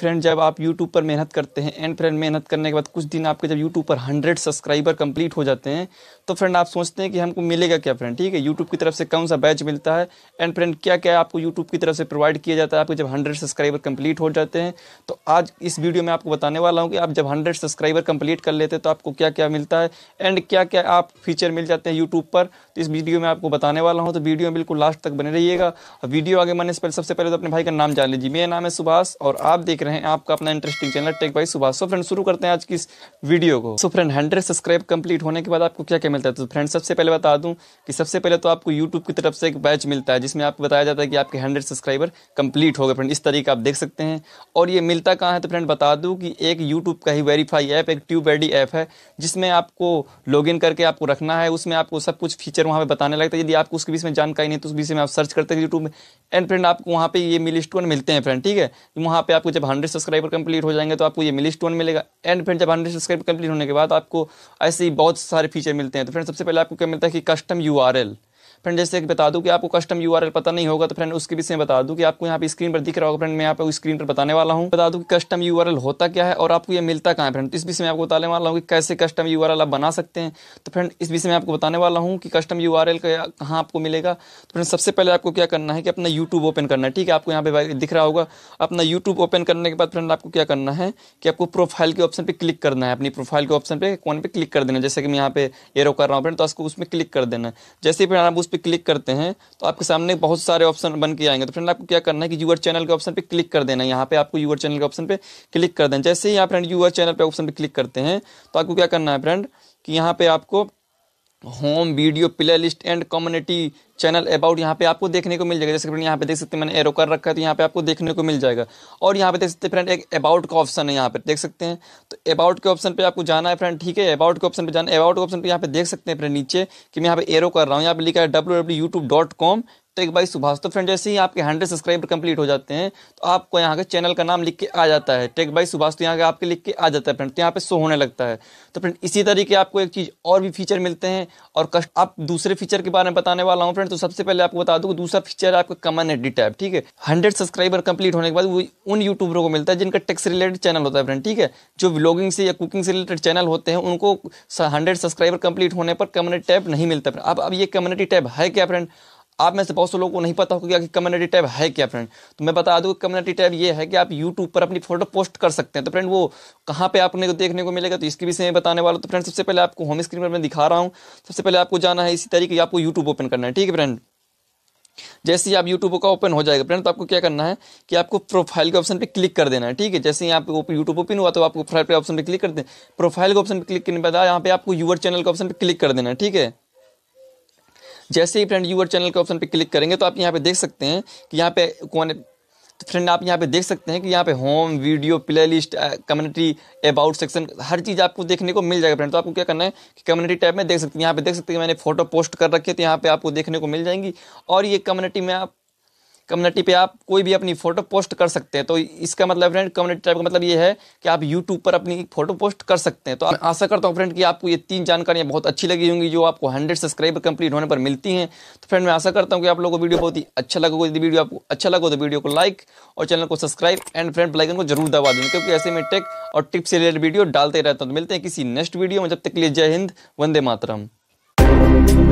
Friend जब आप YouTube पर मेहनत करते हैं एंड फ्रेंड मेहनत करने के बाद कुछ दिन आपके जब YouTube पर 100 सब्सक्राइबर कंप्लीट हो जाते हैं तो फ्रेंड आप सोचते हैं कि हमको मिलेगा क्या फ्रेंड, ठीक है, YouTube की तरफ से कौन सा बैच मिलता है एंड फ्रेंड क्या क्या आपको YouTube की तरफ से प्रोवाइड किया जाता है आपको जब 100 सब्सक्राइबर कंप्लीट हो जाते हैं। तो आज इस वीडियो में आपको बताने वाला हूँ कि आप जब 100 सब्सक्राइबर कंप्लीट कर लेते हैं तो आपको क्या क्या मिलता है एंड क्या क्या आप फीचर मिल जाते हैं यूट्यूब पर। तो इस वीडियो में आपको बताने वाला हूँ, तो वीडियो में बिल्कुल लास्ट तक बने रहिएगा। वीडियो आगे बढ़ने से पहले सबसे पहले तो अपने भाई का नाम जान लीजिए। मेरा नाम है सुभाष और आप देख रहे हैं आपका अपना interesting channel tech by Subhash. So friend शुरू करते हैं आज की इस वीडियो को। सो फ्रेंड 100 सब्सक्राइब कंप्लीट होने के बाद आपको क्या क्या मिलता है, तो फ्रेंड सबसे पहले बता दूं कि सबसे पहले तो आपको यूट्यूब की तरफ से एक बैच मिलता है जिसमें आपको बताया जाता है कि आपके 100 सब्सक्राइबर कंप्लीट हो गए। फ्रेंड इस तरीके आप देख सकते हैं। और ये मिलता कहाँ है, तो फ्रेंड बता दूं कि एक यूट्यूब का ही वेरीफाई ऐप, एक ट्यूब आईडी ऐप है जिसमें आपको लॉग इन करके आपको रखना है। उसमें आपको सब कुछ फीचर वहाँ पे बताने लगता है। यदि आपको उसके बीच में जानकारी नहीं तो उस बीच में आप सर्च करते हैं यूट्यूब में एंड फ्रेंड आपको वहाँ पे ये मिलस्टोन मिलते हैं फ्रेंड, ठीक है। वहाँ पे आपको जब 100 सब्सक्राइबर कंप्लीट हो जाएंगे तो आपको ये मिलस्टोन मिलेगा एंड फ्रेंड जब 100 सब्सक्राइबर कंप्लीट होने के बाद आपको ऐसे ही बहुत सारे फीचर मिलते हैं। तो फ्रेंड सबसे पहले आपको क्या मिलता है कि कस्टम यूआरएल। फ्रेंड जैसे कि बता दूं कि आपको कस्टम यूआरएल पता नहीं होगा तो फ्रेंड उसके बीच में बता दूं कि आपको यहाँ पे स्क्रीन पर दिख रहा होगा। फ्रेंड मैं यहाँ पे स्क्रीन पर बताने वाला हूँ, बता दूं कि कस्टम यूआरएल होता क्या है और आपको ये मिलता कहाँ है। फ्रेंड इस बीच में आपको बताने वाला हूँ कि कैसे कस्टम यूआरएल आप बना सकते हैं। तो फ्रेंड इस बीच में आपको बताने वाला हूँ कि कस्टम यूआरएल कहाँ आपको मिलेगा। तो फ्रेंड सबसे पहले आपको क्या करना है कि अपना यूट्यूब ओपन करना है, ठीक है। आपको यहाँ पे दिख रहा होगा अपना यूट्यूब ओपन करने के बाद फ्रेंड आपको क्या करना है कि आपको प्रोफाइल के ऑप्शन पर क्लिक करना है। अपनी प्रोफाइल के ऑप्शन पर कौन पे क्लिक कर देना, जैसे कि मैं यहाँ पे एरो कर रहा हूँ फ्रेंड, तो आपको उसमें क्लिक कर देना है। जैसे ही आप उस पर क्लिक करते हैं तो आपके सामने बहुत सारे ऑप्शन बन के आएंगे। तो फ्रेंड आपको क्या करना है कि यूआर चैनल के ऑप्शन पे क्लिक कर देना है। यहाँ पे आपको यूआर चैनल के ऑप्शन पे क्लिक कर देना। जैसे ही आप फ्रेंड यूआर चैनल पे ऑप्शन पे क्लिक करते हैं तो आपको क्या करना है फ्रेंड कि यहाँ पे आपको home, video, playlist and community, channel, about यहाँ पे आपको देखने को मिल जाएगा। जैसे फ्रेंड यहाँ पे देख सकते हैं मैंने एरो कर रखा है तो यहाँ पे आपको देखने को मिल जाएगा। और यहाँ पे देख सकते हैं फ्रेंड एक अबाउट का ऑप्शन है, यहाँ पे देख सकते हैं। तो अबाउट के ऑप्शन पे आपको जाना है फ्रेंड, ठीक है। अबाउट के ऑप्शन पे जाना है, अबाउट के ऑप्शन पे यहाँ पे देख सकते हैं फ्रेंड नीचे कि मैं यहाँ पे एरो कर रहा हूँ, यहाँ पे लिखा है www.youtube.com टेक बाय सुभाष। तो फ्रेंड जैसे ही आपके 100 सब्सक्राइबर कंप्लीट हो जाते हैं तो आपको यहाँ के चैनल का नाम लिख के आ जाता है टेक बाय सुभाष। तो यहाँ के आपके लिख के आ जाता है फ्रेंड, तो यहाँ पे शो होने लगता है। तो फ्रेंड इसी तरीके आपको एक चीज़ और भी फीचर मिलते हैं और आप दूसरे फीचर के बारे में बताने वाला हूँ फ्रेंड। तो सबसे पहले आपको बता दूँ दूसरा फीचर है आपका कम्युनिटी टैब, ठीक है। 100 सब्सक्राइबर कंप्लीट होने के बाद वो उन यूट्यूबरों को मिलता है जिनका टेक से रिलेटेड चैनल होता है फ्रेंड, ठीक है। जो व्लॉगिंग से या कुकिंग से रिलेटेड चैनल होते हैं उनको 100 सब्सक्राइबर कंप्लीट होने पर कम्युनिटी टैब नहीं मिलता। अब ये कम्युनिटी टैब है क्या फ्रेंड, आप में से बहुत से लोगों को नहीं पता होगा कि कम्युनिटी टैब है क्या फ्रेंड। तो मैं बता दूं कम्युनिटी टैब ये है कि आप यूट्यूब पर अपनी फोटो पोस्ट कर सकते हैं। तो फ्रेंड वो कहाँ पे आपने को देखने को मिलेगा तो इसके विषय में बताने वाला हूं। तो फ्रेंड सबसे पहले आपको होम स्क्रीन पर मैं दिखा रहा हूँ। सबसे पहले आपको जाना है, इसी तरीके आपको यूट्यूब ओपन करना है, ठीक है फ्रेंड। जैसे ही आप यूट्यूब का ओपन हो जाएगा फ्रेंड तो आपको क्या करना है कि आपको प्रोफाइल के ऑप्शन पे क्लिक कर देना है, ठीक है। जैसे ही आप यूट्यूब ओपन हुआ तो आपको प्रोफाइल के ऑप्शन पे क्लिक कर दें। प्रोफाइल के ऑप्शन पर क्लिक करने के बाद यहाँ पे आपको यूआर चैनल के ऑप्शन पर क्लिक कर देना है, ठीक है। जैसे ही फ्रेंड यूआर चैनल के ऑप्शन पे क्लिक करेंगे तो आप यहाँ पे देख सकते हैं कि यहाँ पे कौन। तो फ्रेंड आप यहाँ पे देख सकते हैं कि यहाँ पे home, video, playlist, community, about section, हर चीज़ आपको देखने को मिल जाएगा फ्रेंड। तो आपको क्या करना है कि कम्युनिटी टैब में देख सकते हैं, यहाँ पे देख सकते हैं मैंने फोटो पोस्ट कर रखी है तो यहाँ पे आपको देखने को मिल जाएंगी। और ये कम्युनिटी में आप कम्युनिटी पे आप कोई भी अपनी फोटो पोस्ट कर सकते हैं। तो इसका मतलब फ्रेंड कम्युनिटी टाइप का मतलब ये है कि आप यूट्यूब पर अपनी फोटो पोस्ट कर सकते हैं। तो आशा करता हूँ फ्रेंड कि आपको ये तीन जानकारियाँ बहुत अच्छी लगी होंगी जो आपको 100 सब्सक्राइबर कंप्लीट होने पर मिलती हैं। तो फ्रेंड मैं आशा करता हूँ कि आप लोगों को वीडियो बहुत ही अच्छा लगेगा। यदि वीडियो आपको अच्छा लगा तो वीडियो को लाइक और चैनल को subscribe and friend bell icon को जरूर दबा देना क्योंकि ऐसे में टेक और टिप्स से रिलेटेड वीडियो डालते रहता हूँ। तो मिलते हैं किसी नेक्स्ट वीडियो में, जब तक के लिए जय हिंद, वंदे मातरम।